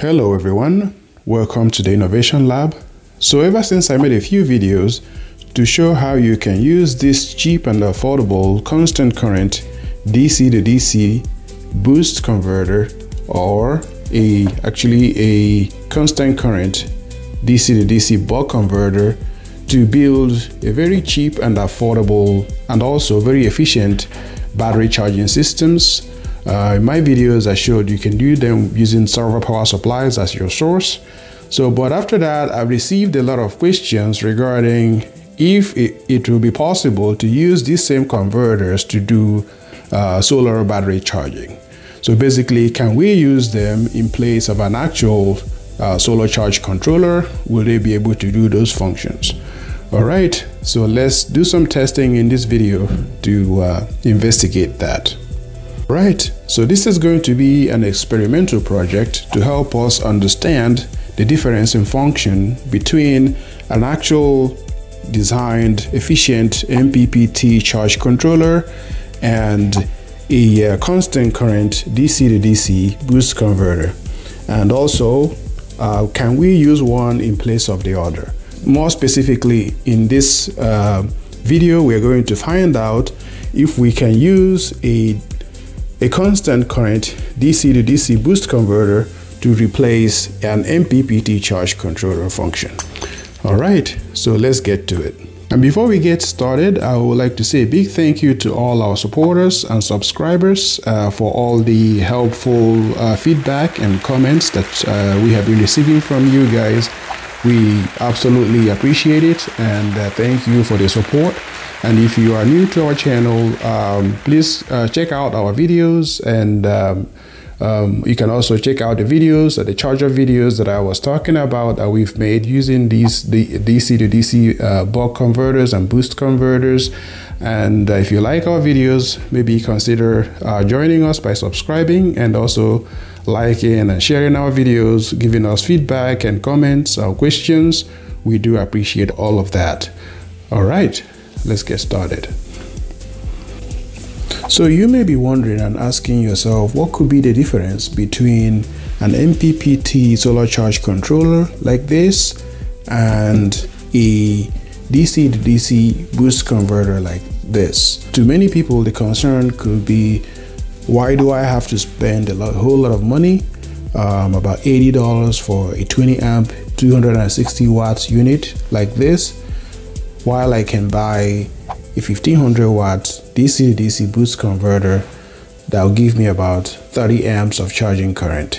Hello everyone, welcome to the Innovation Lab. So ever since I made a few videos to show how you can use this cheap and affordable constant current DC to DC boost converter, or actually a constant current DC to DC buck converter, to build a very cheap and affordable and also very efficient battery charging systems. In my videos I showed you can do them using solar power supplies as your source. But after that, I've received a lot of questions regarding if it will be possible to use these same converters to do solar battery charging. So basically, can we use them in place of an actual solar charge controller? Will they be able to do those functions? All right, so let's do some testing in this video to investigate that. Right, so this is going to be an experimental project to help us understand the difference in function between an actual designed efficient MPPT charge controller and a constant current DC to DC boost converter, and also can we use one in place of the other. More specifically, in this video we're going to find out if we can use a constant current DC to DC boost converter to replace an MPPT charge controller function. All right, so let's get to it. And before we get started, I would like to say a big thank you to all our supporters and subscribers for all the helpful feedback and comments that we have been receiving from you guys. We absolutely appreciate it, and thank you for the support. And if you are new to our channel, please check out our videos, and you can also check out the videos, the charger videos that I was talking about that we've made using these DC to DC buck converters and boost converters. And if you like our videos, maybe consider joining us by subscribing and also liking and sharing our videos, giving us feedback and comments or questions. We do appreciate all of that. All right, let's get started. So you may be wondering and asking yourself, what could be the difference between an MPPT solar charge controller like this and a DC to DC boost converter like this? To many people, the concern could be, why do I have to spend a whole lot of money, about $80 for a 20 amp 260 watts unit like this, while I can buy a 1500 watts DC to DC boost converter that will give me about 30 amps of charging current?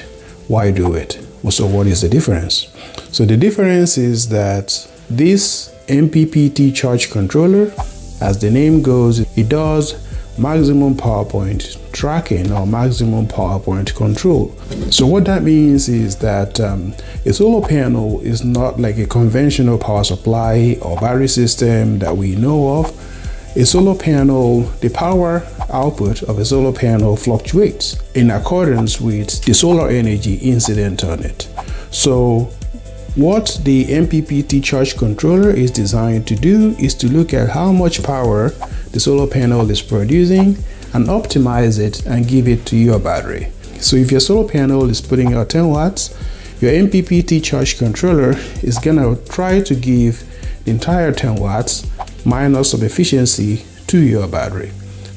Why do it? So what is the difference? So the difference is that this MPPT charge controller, as the name goes, it does maximum power point tracking or maximum power point control. So what that means is that a solar panel is not like a conventional power supply or battery system that we know of. A solar panel, the power output of a solar panel fluctuates in accordance with the solar energy incident on it. So what the MPPT charge controller is designed to do is to look at how much power the solar panel is producing and optimize it and give it to your battery. So if your solar panel is putting out 10 watts, your MPPT charge controller is gonna try to give the entire 10 watts minus of efficiency to your battery.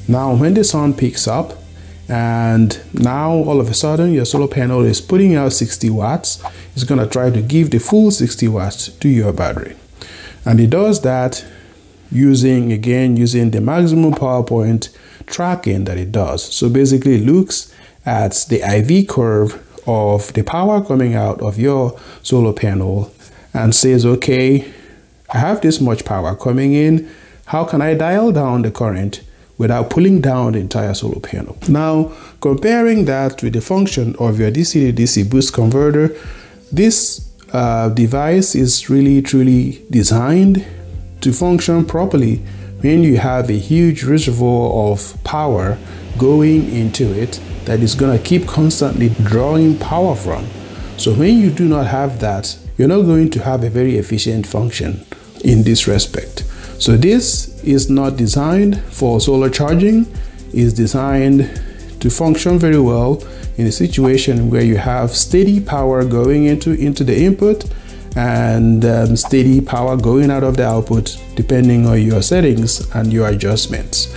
Now when the sun picks up and now all of a sudden your solar panel is putting out 60 watts, it's going to try to give the full 60 watts to your battery. And it does that using the maximum power point tracking that it does. So basically it looks at the IV curve of the power coming out of your solar panel and says, okay, I have this much power coming in. How can I dial down the current without pulling down the entire solar panel? Now, comparing that with the function of your DC to DC boost converter, this device is really truly designed to function properly when you have a huge reservoir of power going into it that is going to keep constantly drawing power from. So when you do not have that, you're not going to have a very efficient function in this respect. So this is not designed for solar charging. It's designed to function very well in a situation where you have steady power going into the input and steady power going out of the output, depending on your settings and your adjustments.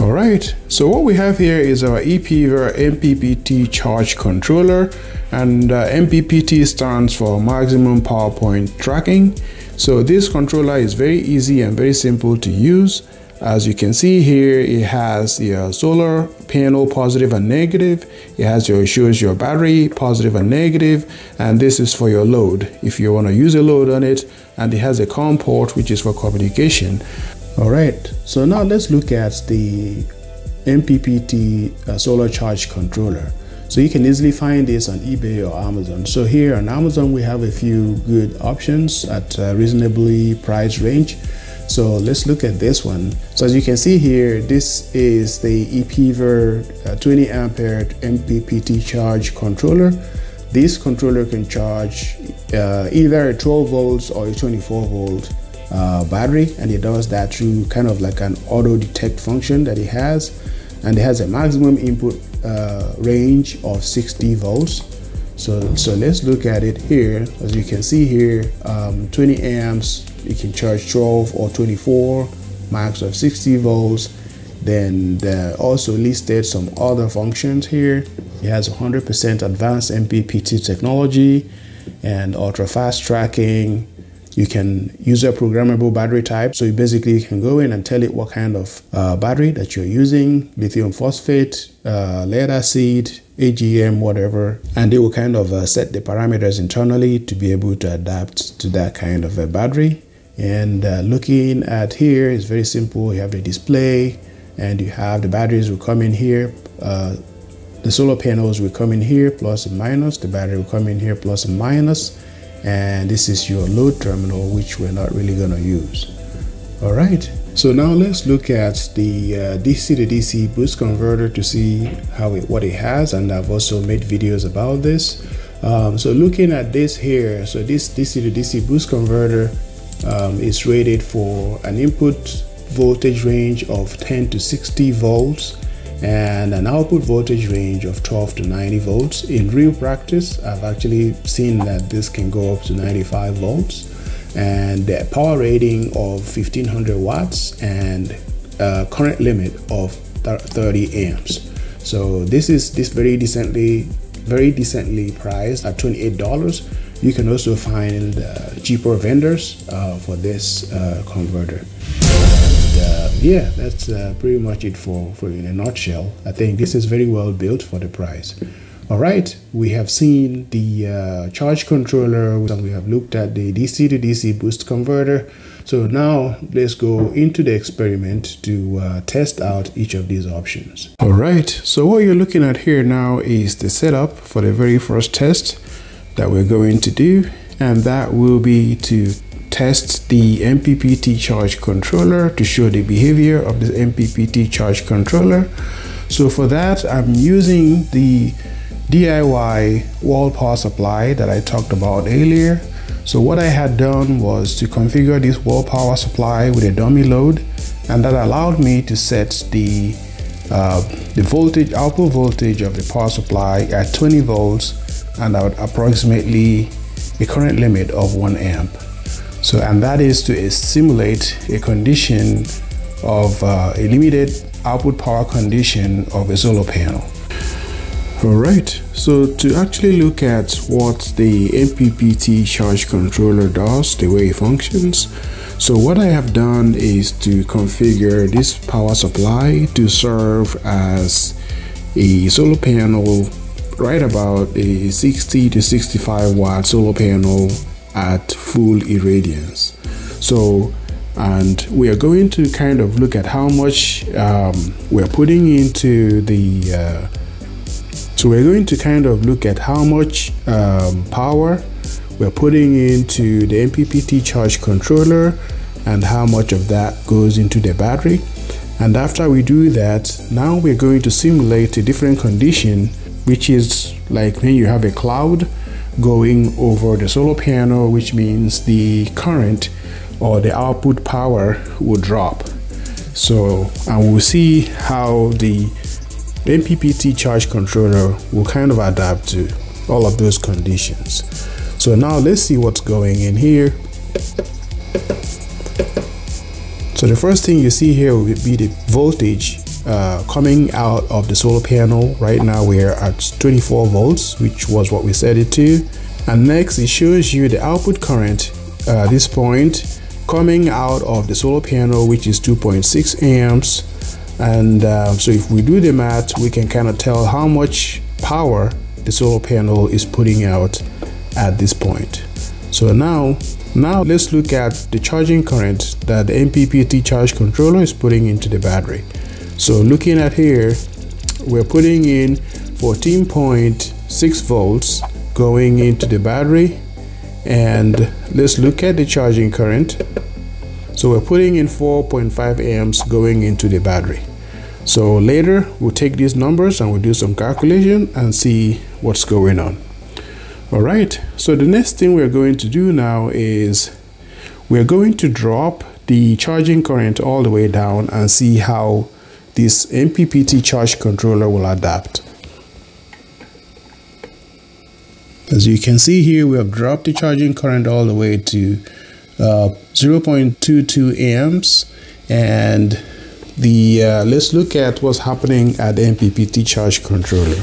All right, so what we have here is our EPever MPPT charge controller, and MPPT stands for maximum power point tracking. So this controller is very easy and very simple to use. As you can see here, it has your solar panel, positive and negative. It has shows your battery, positive and negative, and this is for your load, if you want to use a load on it. And it has a COM port, which is for communication. All right, so now let's look at the MPPT solar charge controller. So you can easily find this on eBay or Amazon. So here on Amazon, we have a few good options at a reasonably priced range. So let's look at this one. So as you can see here, this is the EPever 20 ampere MPPT charge controller. This controller can charge either a 12 volts or a 24 volt battery, and it does that through kind of like an auto detect function that it has, and it has a maximum input range of 60 volts. So let's look at it here. As you can see here, 20 amps, you can charge 12 or 24, max of 60 volts. Then they also listed some other functions here. It has 100% advanced MPPT technology and ultra fast tracking. You can use a programmable battery type. So you basically can go in and tell it what kind of battery that you're using, lithium phosphate, lead acid, AGM, whatever, and they will kind of set the parameters internally to be able to adapt to that kind of a battery. And looking at here, it's very simple. You have the display, and you have the batteries will come in here. The solar panels will come in here, plus and minus. The battery will come in here, plus and minus. And this is your load terminal, which we're not really gonna use. All right. So now let's look at the DC to DC boost converter to see what it has, and I've also made videos about this. So looking at this here, so this DC to DC boost converter is rated for an input voltage range of 10 to 60 volts and an output voltage range of 12 to 90 volts. In real practice, I've actually seen that this can go up to 95 volts. And the power rating of 1500 watts and current limit of 30 amps. So this very decently priced at $28. You can also find cheaper vendors for this converter. And yeah, that's pretty much it for in a nutshell. I think this is very well built for the price. All right, we have seen the charge controller, and we have looked at the DC to DC boost converter. So now let's go into the experiment to test out each of these options. All right, so what you're looking at here now is the setup for the very first test that we're going to do, and that will be to test the MPPT charge controller to show the behavior of the MPPT charge controller. So for that, I'm using the DIY wall power supply that I talked about earlier. So what I had done was to configure this wall power supply with a dummy load, and that allowed me to set the voltage, output voltage of the power supply at 20 volts and at approximately a current limit of 1 amp. So, and that is to simulate a condition of a limited output power condition of a solar panel. All right, so to actually look at what the MPPT charge controller does, the way it functions. So what I have done is to configure this power supply to serve as a solar panel, right about a 60 to 65 watt solar panel at full irradiance. So, and we are going to kind of look at how much we're putting into the So we're going to kind of look at how much power we're putting into the MPPT charge controller and how much of that goes into the battery. And after we do that, now we're going to simulate a different condition, which is like when you have a cloud going over the solar panel, which means the current or the output power will drop. So, and we'll see how the The MPPT charge controller will kind of adapt to all of those conditions. So now let's see what's going in here. So the first thing you see here will be the voltage coming out of the solar panel. Right now we're at 24 volts, which was what we set it to. And next it shows you the output current at this point coming out of the solar panel, which is 2.6 amps. And so if we do the math, we can kind of tell how much power the solar panel is putting out at this point. So now let's look at the charging current that the MPPT charge controller is putting into the battery. So looking at here, we're putting in 14.6 volts going into the battery, and let's look at the charging current. So we're putting in 4.5 amps going into the battery. So later we'll take these numbers and we'll do some calculation and see what's going on. All right, so the next thing we're going to do now is we're going to drop the charging current all the way down and see how this MPPT charge controller will adapt. As you can see here, we have dropped the charging current all the way to 0.22 amps, and the let's look at what's happening at the MPPT charge controller.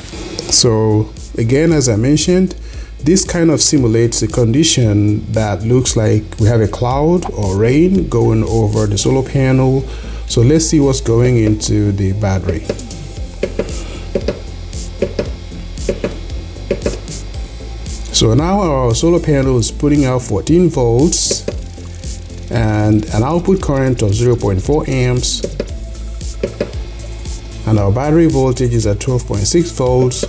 So again, as I mentioned, this kind of simulates a condition that looks like we have a cloud or rain going over the solar panel. So let's see what's going into the battery. So now our solar panel is putting out 14 volts and an output current of 0.4 amps. And our battery voltage is at 12.6 volts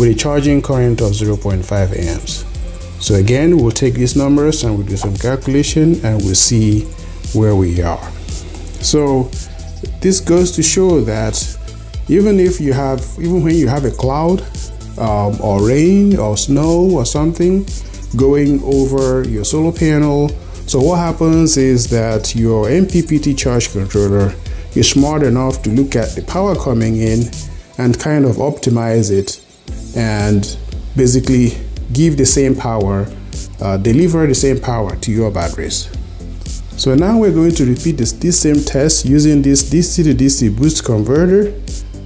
with a charging current of 0.5 amps. So again, we'll take these numbers and we'll do some calculation and we'll see where we are. So this goes to show that even when you have a cloud or rain or snow or something going over your solar panel, so what happens is that your MPPT charge controller is smart enough to look at the power coming in and kind of optimize it and basically give the same power, deliver the same power to your batteries. So now we're going to repeat this same test using this DC to DC boost converter,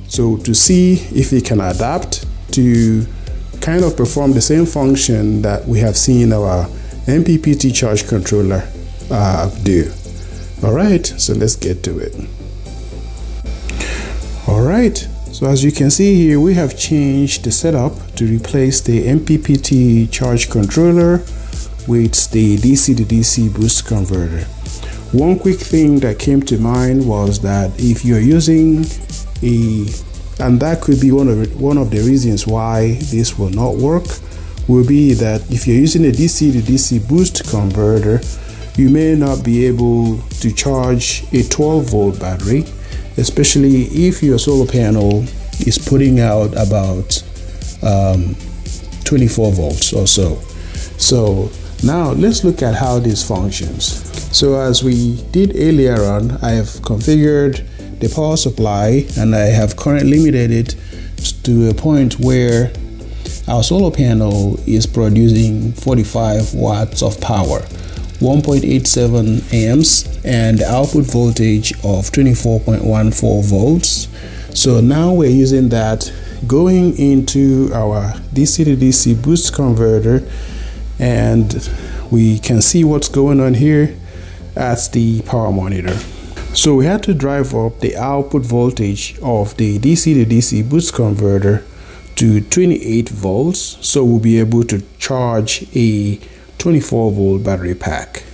so to see if it can adapt to kind of perform the same function that we have seen our MPPT charge controller do. All right, so let's get to it. All right. So as you can see here, we have changed the setup to replace the MPPT charge controller with the DC to DC boost converter. One quick thing that came to mind was that if you're using and that could be one of the reasons why this will not work, will be that if you're using a DC to DC boost converter, you may not be able to charge a 12 volt battery, especially if your solar panel is putting out about 24 volts or so. So now let's look at how this functions. So as we did earlier on, I have configured the power supply and I have current limited it to a point where our solar panel is producing 45 watts of power, 1.87 amps, and output voltage of 24.14 volts. So now we're using that going into our DC to DC boost converter, and we can see what's going on here at the power monitor. So we had to drive up the output voltage of the DC to DC boost converter to 28 volts, so we'll be able to charge a 24 volt battery pack.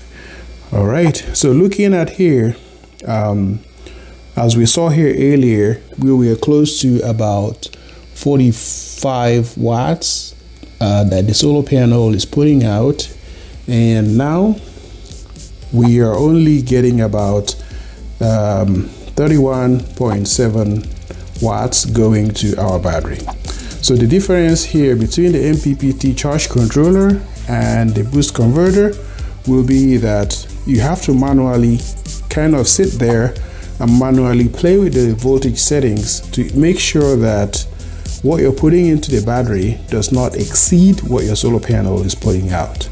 All right, so looking at here, as we saw here earlier, we were close to about 45 watts that the solar panel is putting out, and now we are only getting about 31.7 watts going to our battery. So the difference here between the MPPT charge controller and the boost converter will be that you have to manually kind of sit there and manually play with the voltage settings to make sure that what you're putting into the battery does not exceed what your solar panel is putting out.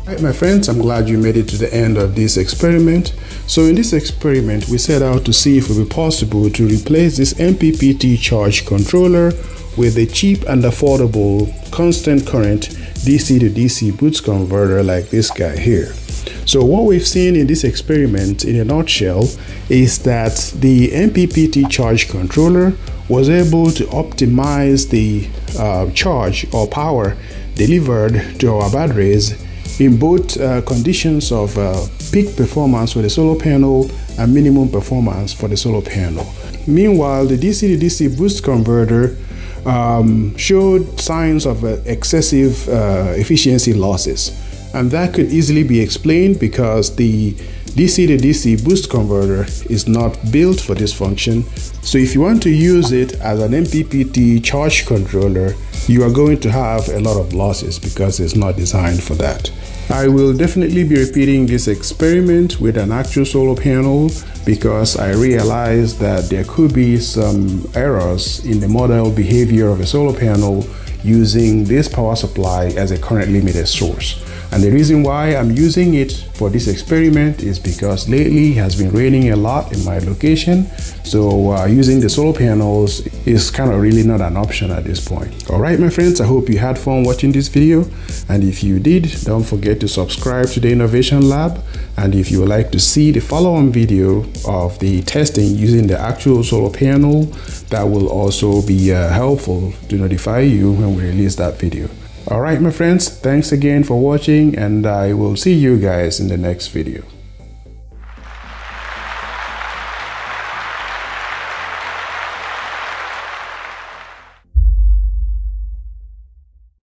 Alright, my friends, I'm glad you made it to the end of this experiment. So in this experiment, we set out to see if it would be possible to replace this MPPT charge controller with a cheap and affordable constant current DC to DC boost converter like this guy here. So what we've seen in this experiment in a nutshell is that the MPPT charge controller was able to optimize the charge or power delivered to our batteries in both conditions of peak performance for the solar panel and minimum performance for the solar panel. Meanwhile, the DC to DC boost converter showed signs of excessive efficiency losses, and that could easily be explained because the DC to DC boost converter is not built for this function. So if you want to use it as an MPPT charge controller, you are going to have a lot of losses because it's not designed for that. I will definitely be repeating this experiment with an actual solar panel because I realized that there could be some errors in the model behavior of a solar panel using this power supply as a current limited source. And the reason why I'm using it for this experiment is because lately it has been raining a lot in my location, so using the solar panels is kind of really not an option at this point. Alright my friends, I hope you had fun watching this video, and if you did, don't forget to subscribe to the Innovation Lab. And if you would like to see the follow-on video of the testing using the actual solar panel, that will also be helpful to notify you when we release that video. Alright my friends, thanks again for watching, and I will see you guys in the next video.